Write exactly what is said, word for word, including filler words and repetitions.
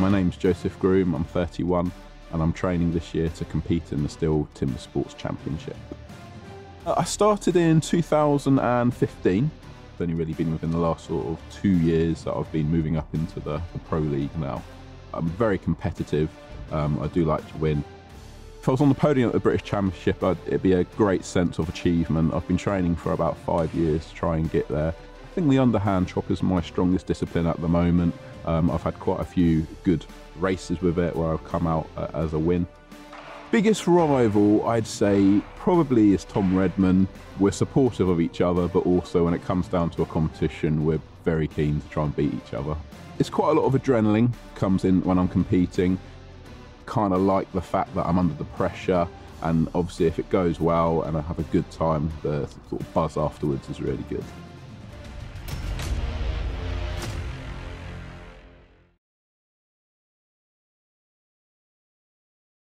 My name's Joseph Groom, I'm thirty-one and I'm training this year to compete in the STIHL Timbersports Championship. I started in two thousand fifteen. It's only really been within the last sort of two years that I've been moving up into the, the pro league now. I'm very competitive, um, I do like to win. If I was on the podium at the British Championship, I'd, it'd be a great sense of achievement. I've been training for about five years to try and get there. I think the underhand chop is my strongest discipline at the moment. Um, I've had quite a few good races with it where I've come out uh, as a win. Biggest rival, I'd say, probably is Tom Redman. We're supportive of each other, but also when it comes down to a competition, we're very keen to try and beat each other. It's quite a lot of adrenaline comes in when I'm competing. Kind of like the fact that I'm under the pressure, and obviously if it goes well and I have a good time, the sort of buzz afterwards is really good.